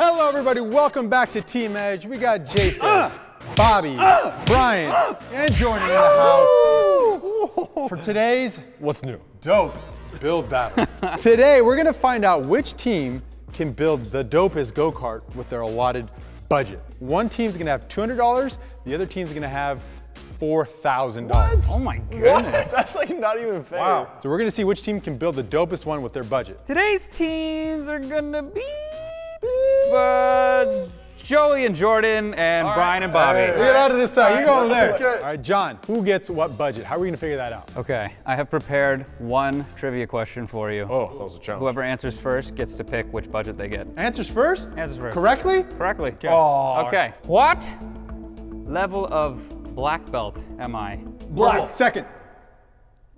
Hello everybody, welcome back to Team Edge. We got Jason, Bobby, Bryan, and Jordan in the house for today's What's New? Dope Build Battle. Today we're gonna find out which team can build the dopest go-kart with their allotted budget. One team's gonna have $200, the other team's gonna have $4,000. Oh my goodness. What? That's like not even fair. Wow. So we're gonna see which team can build the dopest one with their budget. Today's teams are gonna be Joey and Jordan and Bryan and Bobby. Hey, get out of this side. You go over there. Okay. All right, John, who gets what budget? How are we going to figure that out? Okay, I have prepared one trivia question for you. Oh, that was a challenge. Whoever answers first gets to pick which budget they get. Answers first? Answers first. Correctly? Correctly. Okay. Oh, okay. Right. What level of black belt am I? Black. Second.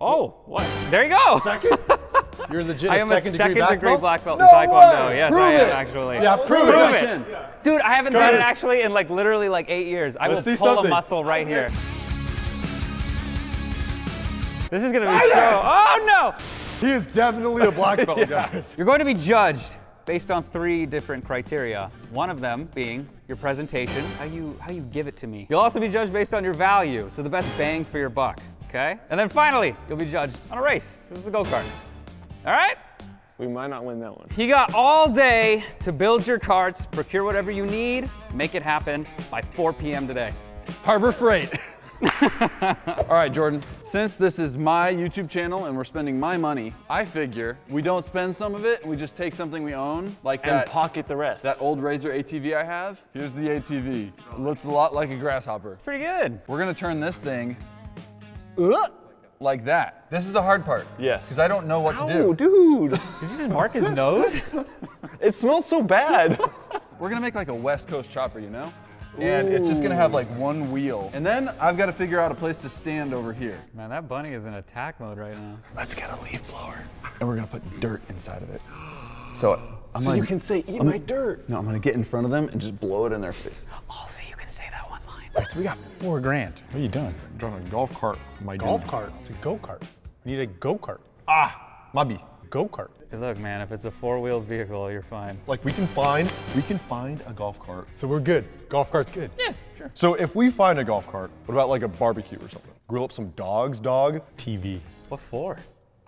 Oh, what? There you go. Second? You're legit a second degree black belt in Taekwondo. Yes, I am actually. Yeah, prove it. Yeah. Dude, I haven't done it actually in like literally like 8 years. I will pull a muscle right here. This is gonna be so, oh no! He is definitely a black belt, guys. You're going to be judged based on 3 different criteria. One of them being your presentation, how you give it to me. You'll also be judged based on your value, so the best bang for your buck, okay? And then finally, you'll be judged on a race. This is a go-kart. All right? We might not win that one. You got all day to build your carts, procure whatever you need, make it happen by 4 p.m. today. Harbor Freight. All right, Jordan, since this is my YouTube channel and we're spending my money, I figure we don't spend some of it, we just take something we own, like and pocket the rest. That old Razor ATV I have, here's the ATV. It looks a lot like a grasshopper. Pretty good. We're gonna turn this thing, like that. This is the hard part. Yes. Because I don't know what to do. Oh, dude. Did you just mark his nose? It smells so bad. We're going to make like a West Coast chopper, you know? Ooh. And it's just going to have like one wheel. And then I've got to figure out a place to stand over here. Man, that bunny is in attack mode right now. Let's get a leaf blower. And we're going to put dirt inside of it. So you can say, eat my dirt. No, I'm going to get in front of them and just blow it in their face. Also, you can say that one line. All right, so we got $4,000. What are you doing? I'm driving a golf cart. My golf cart? It's a go-kart. We need a go-kart. Ah, Mabi. Go-kart. Hey, look, man, if it's a 4-wheeled vehicle, you're fine. Like, we can find a golf cart. So we're good. Golf cart's good. Yeah, sure. So if we find a golf cart, what about like a barbecue or something? Grill up some dogs, TV. What for?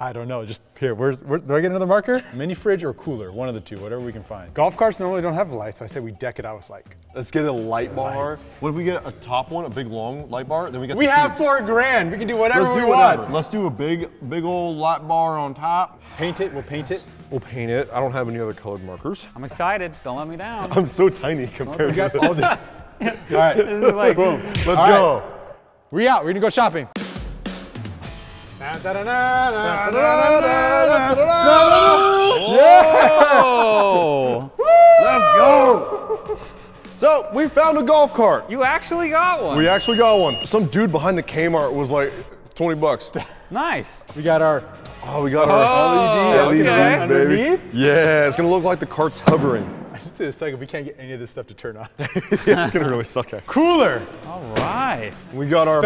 I don't know, just here, do I get another marker? Mini fridge or cooler, one of the 2, whatever we can find. Golf carts normally don't have lights, so I said we deck it out with Let's get a light bar. What if we get a top one, a big long light bar, then we get the have $4,000, we can do whatever we want. Let's do a big old light bar on top. Paint it, we'll paint it. I don't have any other colored markers. I'm excited, don't let me down. I'm so tiny compared to all the... All right, this is like... boom, let's go. We out, we're gonna go shopping. Whoa! Let's go! So, we found a golf cart. You actually got one. We actually got one. Some dude behind the Kmart was like, 20 bucks. Nice. We got our, our LED, baby. Underneath? Yeah, it's gonna look like the cart's hovering. I just did a cycle, we can't get any of this stuff to turn on. It's gonna really suck. Cooler. All right. We got our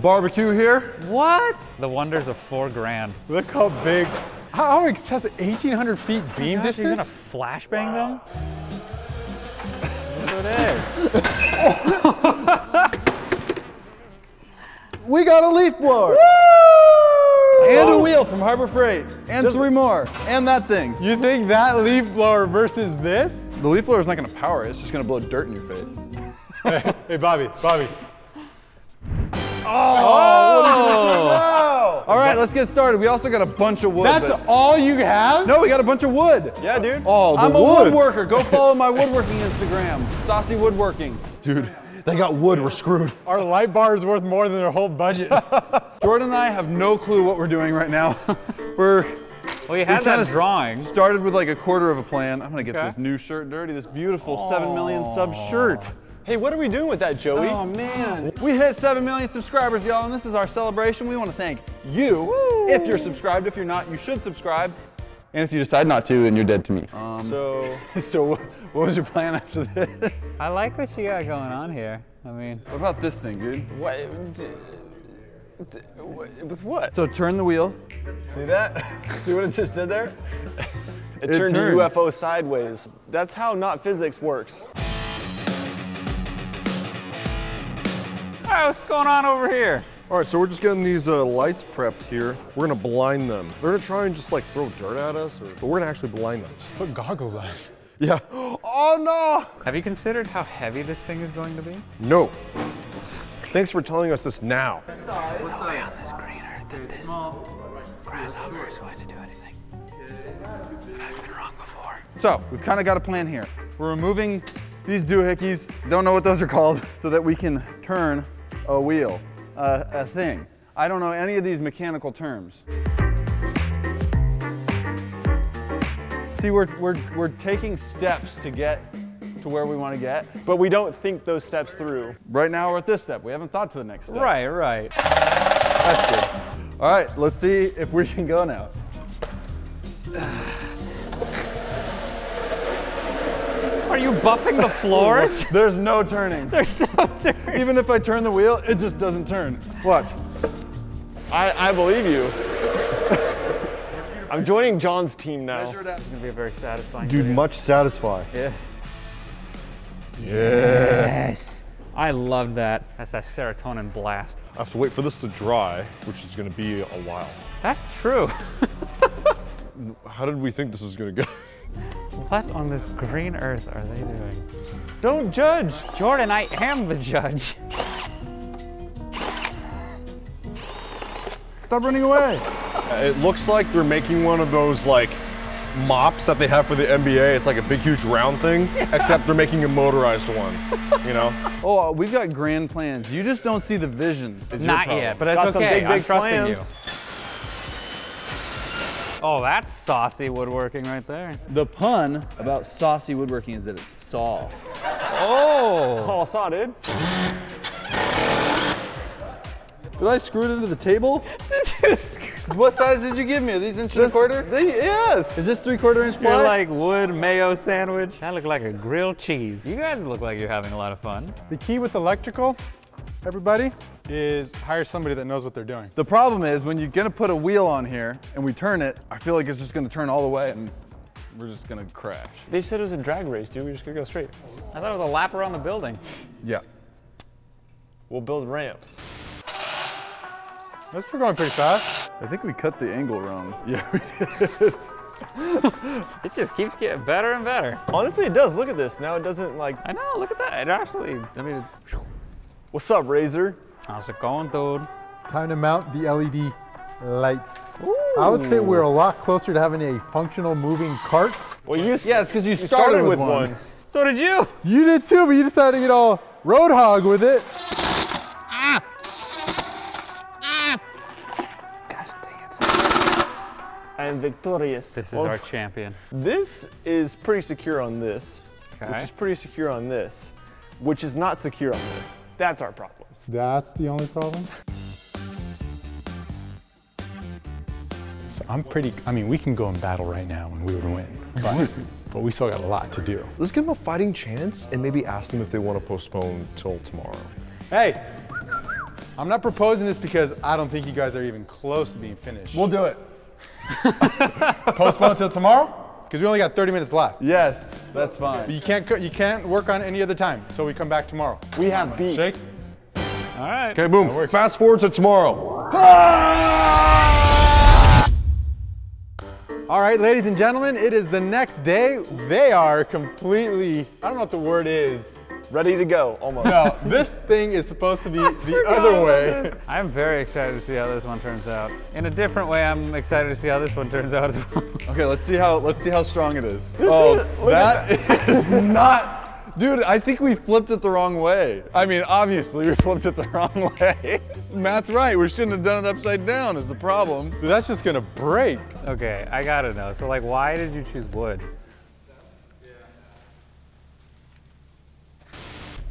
barbecue here. What? The wonders of $4,000. Look how big. How excessive, 1,800 feet beam distance? You're gonna flashbang them? Look what it is. We got a leaf blower. And a wheel from Harbor Freight. And just 3 more. And that thing. You think that leaf blower versus this? The leaf blower is not going to power it. It's just going to blow dirt in your face. hey, Bobby. Oh! All right, let's get started. We also got a bunch of wood. That's all you have? No, we got a bunch of wood. Yeah, dude. Oh, I'm a woodworker. Go follow my woodworking Instagram. Saucy Woodworking. Dude. They got wood, we're screwed. Our light bar is worth more than their whole budget. Jordan and I have no clue what we're doing right now. Well, you had that drawing. Started with like a quarter of a plan. I'm gonna get this new shirt dirty, this beautiful 7 million sub shirt. Hey, what are we doing with that, Joey? Oh man, we hit 7 million subscribers, y'all, and this is our celebration. We wanna thank you. Woo. If you're subscribed, if you're not, you should subscribe. And if you decide not to, then you're dead to me. So what was your plan after this? I like what you got going on here. I mean, what about this thing, dude? With what? So turn the wheel. See that? See what it just did there? It turned the UFO sideways. That's how not physics works. All right, what's going on over here? All right, so we're just getting these lights prepped here. We're gonna blind them. They're gonna try and just like throw dirt at us, but we're gonna actually blind them. Just put goggles on. Yeah. Oh no! Have you considered how heavy this thing is going to be? No. Thanks for telling us this now. What's on this crater that this grasshopper is going to do anything. But I've been wrong before. So, we've kind of got a plan here. We're removing these doohickeys, don't know what those are called, so that we can turn a wheel. A thing. I don't know any of these mechanical terms. See, we're taking steps to get to where we want to get. But we don't think those steps through. Right now we're at this step. We haven't thought to the next step. Right, right. That's good. All right, let's see if we can go now. Are you buffing the floors? There's no turning. There's no turning. Even if I turn the wheel, it just doesn't turn. Watch. I believe you. I'm joining John's team now. Measure it out. It's gonna be a very satisfying video. Dude, much satisfying. Yes. Yes. I love that. That's that serotonin blast. I have to wait for this to dry, which is gonna be a while. That's true. How did we think this was gonna go? What on this green earth are they doing? Don't judge! Jordan, I am the judge. Stop running away! It looks like they're making one of those like mops that they have for the NBA. It's like a big, huge round thing, yeah. Except they're making a motorized one, you know? Oh, we've got grand plans. You just don't see the vision. It's not yet, but it's okay. I'm trusting you. Oh, that's saucy woodworking right there. The pun about saucy woodworking is that it's saw. Oh! Oh, saw, dude. Did I screw it into the table? What size did you give me? Are these inch and a quarter? Yes. Is this 3/4 inch ply? You're like wood mayo sandwich. That looked like a grilled cheese. You guys look like you're having a lot of fun. The key with electrical, everybody, is hire somebody that knows what they're doing. The problem is when you're gonna put a wheel on here and we turn it, I feel like it's just gonna turn all the way and we're just gonna crash. They said it was a drag race, dude. We're just gonna go straight. I thought it was a lap around the building. Yeah. We'll build ramps. That's going pretty fast. I think we cut the angle wrong. Yeah, we did. It just keeps getting better and better. Honestly, it does. Look at this. Now it doesn't like... I know, look at that. It actually, I mean... What's up, Razor? How's it going, dude? Time to mount the LED lights. Ooh. I would say we're a lot closer to having a functional moving cart. Well, you it's because you started with one. So did you. You did too, but you decided to get all road hog with it. Ah. Ah. Gosh dang it. I am victorious. This is our champion. This is pretty secure on this, which is pretty secure on this, which is not secure on this. That's our problem. That's the only problem? So I'm pretty, I mean, we can go and battle right now and we would win, but we still got a lot to do. Let's give them a fighting chance and maybe ask them if they want to postpone till tomorrow. Hey, I'm not proposing this because I don't think you guys are even close to being finished. We'll do it. Postpone till tomorrow? Because we only got 30 minutes left. Yes, that's fine. But you can't work on any other time until we come back tomorrow. We have beef. Shake. All right. Okay, boom. Fast forward to tomorrow. Ah! All right, ladies and gentlemen, it is the next day. They are completely, I don't know what the word is. Ready to go, almost. No, this thing is supposed to be the other way. I'm very excited to see how this one turns out. In a different way, I'm excited to see how this one turns out as well. Okay, let's see how strong it is. That is not. Dude, I think we flipped it the wrong way. I mean, obviously, we flipped it the wrong way. Matt's right, we shouldn't have done it upside down is the problem. Dude, that's just gonna break. Okay, I gotta know. So, like, why did you choose wood?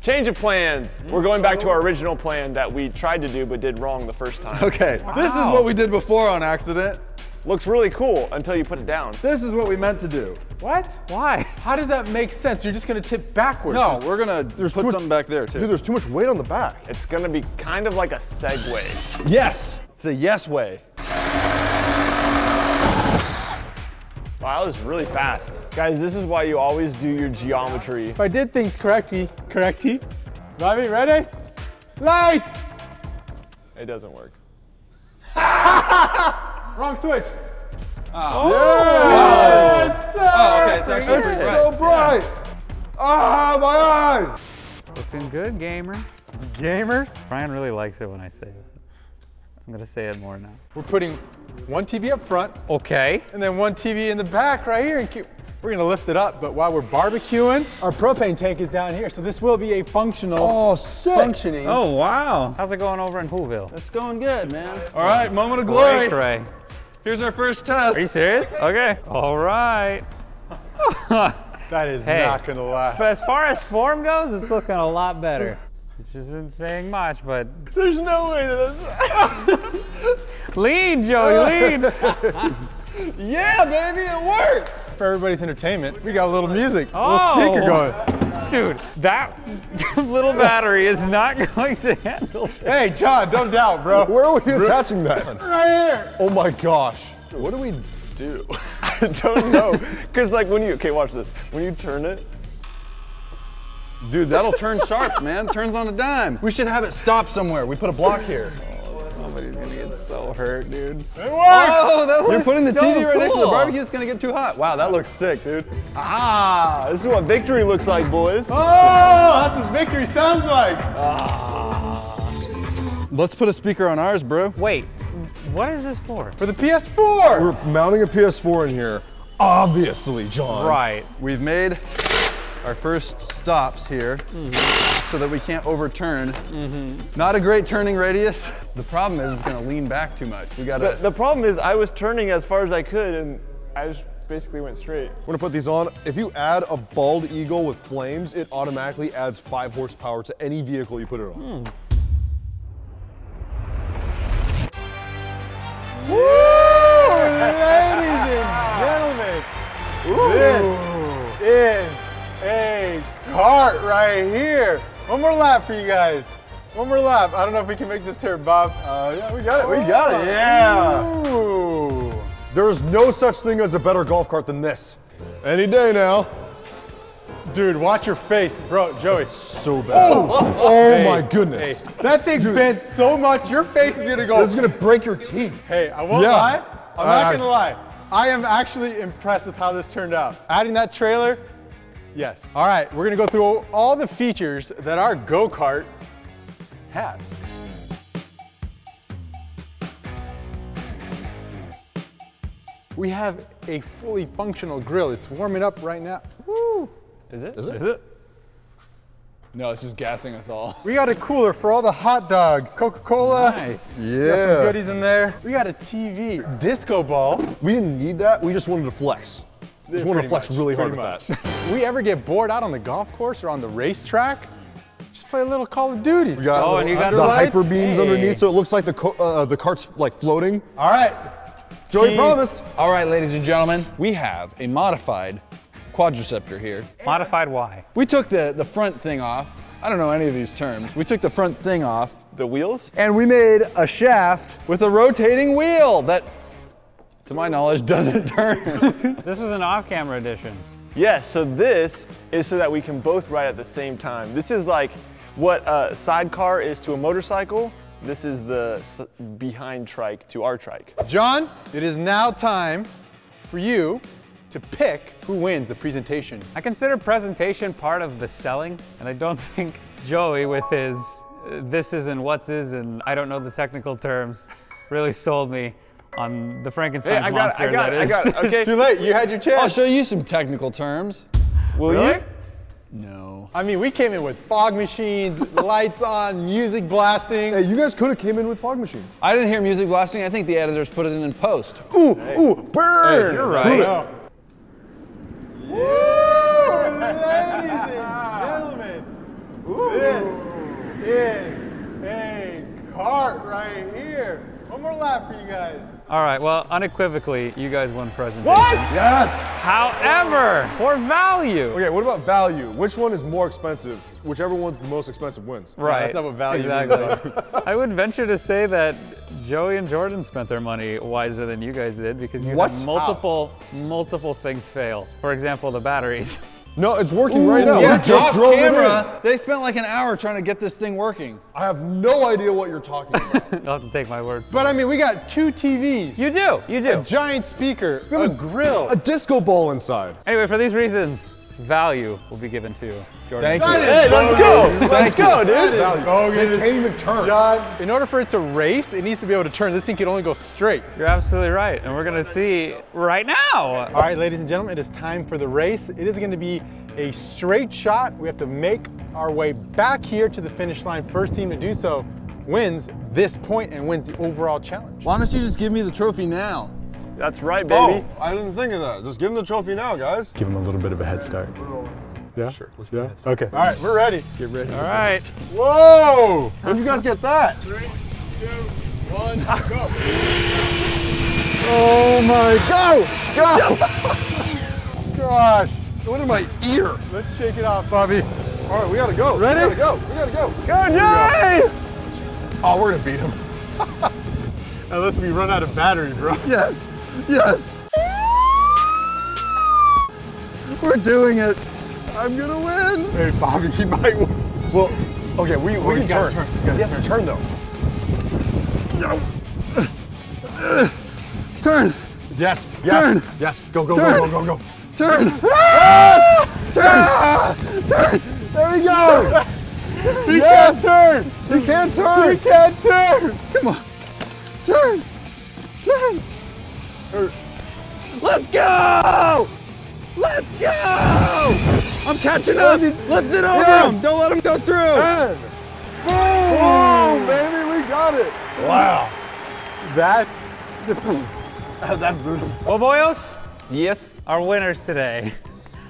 Change of plans. We're going back to our original plan that we tried to do but did wrong the first time. Okay, wow. This is what we did before on accident. Looks really cool until you put it down. This is what we meant to do. What? Why? How does that make sense? You're just gonna tip backwards. No, we're gonna put something back there too. Dude, there's too much weight on the back. It's gonna be kind of like a segue. Yes, it's a yes way. Wow, that was really fast. Guys, this is why you always do your geometry. If I did things correctly. Bobby, ready? Light! It doesn't work. Wrong switch. Oh. Yes, sir! Oh, okay, it's actually pretty bright. It's so bright! Yeah. Ah, my eyes! Looking good, gamer. Gamers? Bryan really likes it when I say it. I'm gonna say it more now. We're putting one TV up front. Okay. And then one TV in the back right here. And we're gonna lift it up, but while we're barbecuing, our propane tank is down here. So this will be a functional, functioning. Oh, wow. How's it going over in Whoville? It's going good, man. All right, moment of glory. Great. Here's our first test. Are you serious? Okay. All right. That is not gonna lie. But as far as form goes, it's looking a lot better. Which isn't saying much, but. There's no way that's. Lead, Joey, lead. Yeah, baby, it works. For everybody's entertainment, we got a little music, a little speaker going. Dude, that little battery is not going to handle it. Hey, John, don't doubt, bro. Where are we attaching that? Right here. Oh my gosh. What do we do? I don't know. Cause like when you, okay, watch this. When you turn it, dude, that'll turn sharp, man. Turns on a dime. We should have it stop somewhere. We put a block here. Oh, somebody's gonna get so hurt, dude. It works! Oh, that looks You're putting the TV right next to the barbecue. It's gonna get too hot. Wow, that looks sick, dude. Ah, this is what victory looks like, boys. Oh, that's what victory sounds like. Ah. Let's put a speaker on ours, bro. Wait, what is this for? For the PS4. We're mounting a PS4 in here. Obviously, John. Right. We've made our first stops here so that we can't overturn. Not a great turning radius. The problem is it's gonna lean back too much. We gotta. The problem is I was turning as far as I could and I just basically went straight. We're gonna put these on. If you add a bald eagle with flames, it automatically adds 5 horsepower to any vehicle you put it on. Woo! Ladies and gentlemen, this is a cart right here. One more lap for you guys. One more lap. I don't know if we can make this turn, Bob. Yeah, we got it. We got it. Yeah. Ooh. There is no such thing as a better golf cart than this. Any day now. Dude, watch your face, bro. Joey, it's so bad. Oh my goodness. Hey. That thing bent so much. Your face is gonna go. This is gonna break your teeth. Hey, I won't lie. I'm not gonna lie. I am actually impressed with how this turned out. Adding that trailer. Yes. All right, we're gonna go through all the features that our go-kart has. We have a fully functional grill. It's warming up right now. Woo! Is it? Is it? Is it? No, it's just gassing us all. We got a cooler for all the hot dogs. Coca-Cola. Nice. Yeah. We got some goodies in there. We got a TV. Disco ball. We didn't need that. We just wanted to flex. Just want to flex really hard with that. If we ever get bored out on the golf course or on the racetrack, just play a little Call of Duty. We got the hyper beams underneath, so it looks like the cart's like floating. All right, Joey promised. All right, ladies and gentlemen, we have a modified quadriceptor here. Modified why? We took the front thing off. I don't know any of these terms. We took the front thing off. The wheels? And we made a shaft with a rotating wheel that, to my knowledge, doesn't turn. This was an off-camera edition. Yes, so this is so that we can both ride at the same time. This is like what a sidecar is to a motorcycle. This is the behind trike to our trike. John, it is now time for you to pick who wins the presentation. I consider presentation part of the selling, and I don't think Joey with his this is and what's is and I don't know the technical terms really sold me on the Frankenstein's monster. I got it. Okay. It's too late. You had your chance. I'll show you some technical terms. Will you? No. I mean, we came in with fog machines, lights on, music blasting. Hey, you guys could have came in with fog machines. I didn't hear music blasting. I think the editors put it in post. Ooh, ooh, burn! Hey, you're right. Woo! Ladies and gentlemen, this is a cart right here. One more lap for you guys. All right, well, unequivocally, you guys won presentation. What? Yes! However, for value. Okay, what about value? Which one is more expensive? Whichever one's the most expensive wins. Right. That's not what value is. Exactly. I would venture to say that Joey and Jordan spent their money wiser than you guys did because you had multiple things fail. For example, the batteries. No, it's working right now. Yeah, we just drove it in. They spent like an hour trying to get this thing working. I have no idea what you're talking about. You'll have to take my word. But I mean, we got 2 TVs. You do, you do. A giant speaker. We have a grill. A disco ball inside. Anyway, for these reasons, value will be given to Jordan. Thank you. Hey, let's go. Let's go, dude. It can't even turn. John, in order for it to race, it needs to be able to turn. This thing can only go straight. You're absolutely right. And we're going to see right now. All right, ladies and gentlemen, it is time for the race. It is going to be a straight shot. We have to make our way back here to the finish line. First team to do so wins this point and wins the overall challenge. Why don't you just give me the trophy now? That's right, baby. Oh, I didn't think of that. Just give him the trophy now, guys. Give him a little bit of a head start. Yeah? Sure. Let's go. Yeah? Okay. All right, we're ready. Get ready. All right. Whoa! Where'd you guys get that? 3, 2, 1, go. Oh my God! Go! Gosh. What in my ear? Let's shake it off, Bobby. All right, we gotta go. Ready? We gotta go. We gotta go. Go, Joey! Oh, we're gonna beat him. Unless we run out of battery, bro. Yes. Yes! We're doing it! I'm gonna win! Hey, Bobby, he might win. Well, okay, we can turn. He has to turn, though. No! Turn! Yes, yes, turn. Yes. Go, go, turn. Go, go, go, go. Turn! Yes! Turn! Ah! Turn! There he goes! Turn. Yes! Turn! He can't turn! He can't turn! Come on! Turn! Turn! Let's go! Let's go! I'm catching up! Lift it over him! Don't let him go through! And boom! Boom, baby, we got it! Wow! That's well, boys? Yes? Our winners today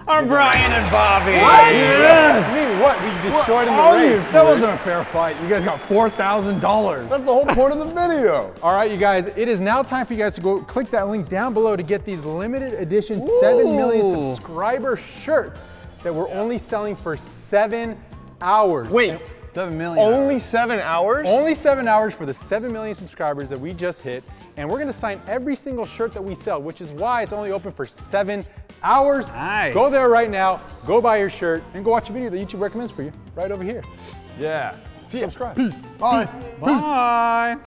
are Bryan and Bobby. What? Yes. I mean, what? We destroyed in the race. That wasn't a fair fight. You guys got $4,000. That's the whole point of the video. All right, you guys, it is now time for you guys to go click that link down below to get these limited edition 7 million subscriber shirts that we're only selling for 7 hours. Wait, 7 million. Only hours. 7 hours? Only 7 hours for the 7 million subscribers that we just hit. And we're gonna sign every single shirt that we sell, which is why it's only open for 7 hours. Nice. Go there right now, go buy your shirt, and go watch a video that YouTube recommends for you right over here. Yeah. See ya. Subscribe. Peace. Bye. Peace. Bye. Bye.